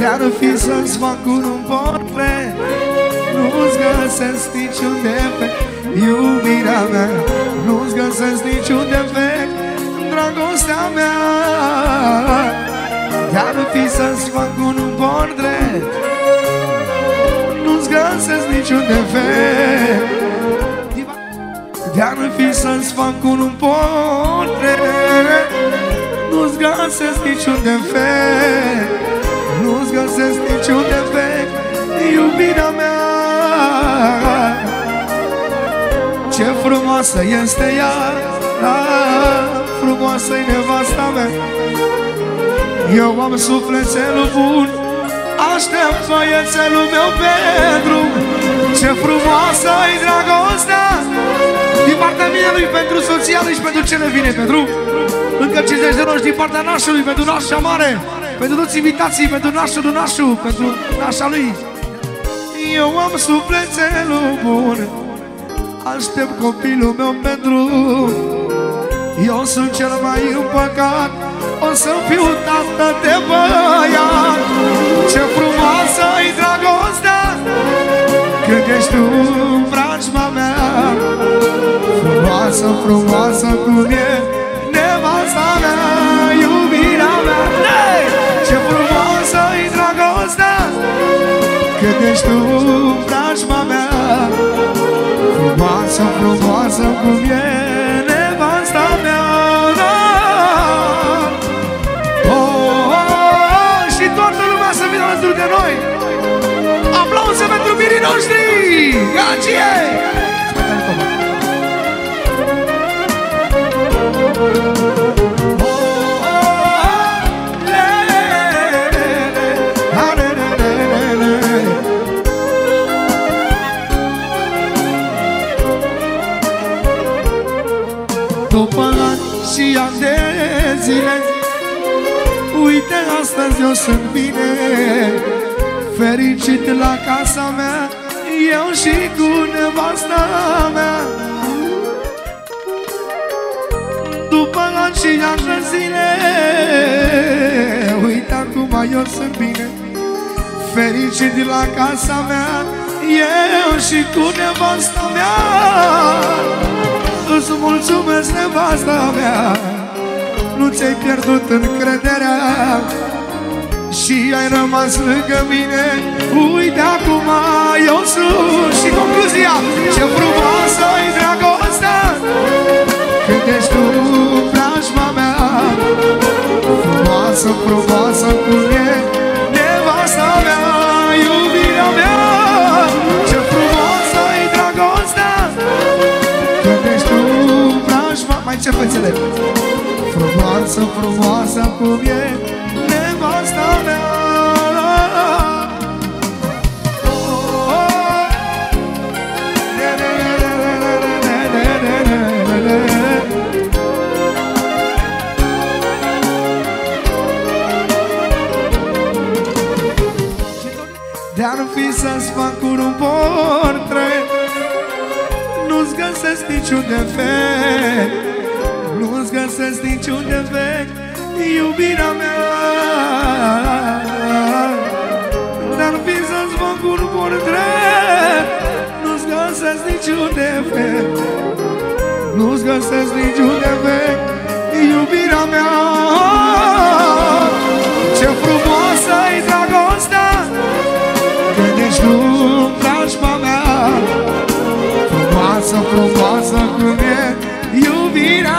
Chiar fi să-ți fac un portret, nu-ți găsesc niciun defect. Iubirea mea, nu-ți găsesc niciun defect. Dragostea mea, chiar fi să-ți fac un portret, nu-ți găsesc niciun defect. Chiar fi să-ți fac un portret, nu-ți găsesc niciun defect. Nu-ți găsesc niciun defect, iubirea mea. Ce frumoasă este ea, frumoasă-i nevasta mea. Eu am sufletelul bun, aștept faiețelul meu pe drum. Ce frumoasă-i dragostea, din partea mea lui pentru soția lui și pentru cele vine pe drum. Încă 50 de roși din partea nașului pentru nașa mare, pentru toți invitații, pentru nașul, pentru nașa lui. Eu am sufletelul bun, aștept copilul meu pentru. Eu sunt cel mai împăcat, o să fiu tată de băiat. Ce frumoasă-i dragostea, când ești tu în vrajma mea. Frumoasă, frumoasă cum e nevasta mea, iubirea mea. Ce frumoasă-i dragostea, cât ești tu, dragma mea. Frumoasă, frumoasă cum e nevasta mea. Și toată lumea să vină alături de noi. Aplauze pentru mirii noștri. Gacie! După ani și ani de zile, Uite, astăzi eu sunt bine, fericit la casa mea, eu și cu nevasta mea. După aceeași zile, uite acum eu sunt bine, fericit la casa mea, eu și cu nevasta mea. Îți mulțumesc, nevasta mea, nu ți-ai pierdut încrederea și ai rămas lângă mine. Uite acum eu sunt. Și concluzia: ce frumoasă-i dragostea când ești tu preajma mea. Frumoasă, frumoasă cum e nevasta mea, iubirea mea. Ce frumoasă-i dragostea când ești tu preajma. Mai ce fețele? Frumoasă, frumoasă cum e nevasta mea. De-ar fi să-ți fac un portret, nu-ți găsesc niciun defect, nu-ți găsesc niciun defect, iubirea mea. Dar fi să-ți fac un portret, nu-ți găsesc niciun defect, nu-ți găsesc niciun defect, iubirea mea. Ce frumoasă-i dragostea când ești tu preajma mea. Frumoasă, frumoasă cum e iubirea.